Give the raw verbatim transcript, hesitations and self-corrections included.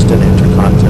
Houston Intercontinental.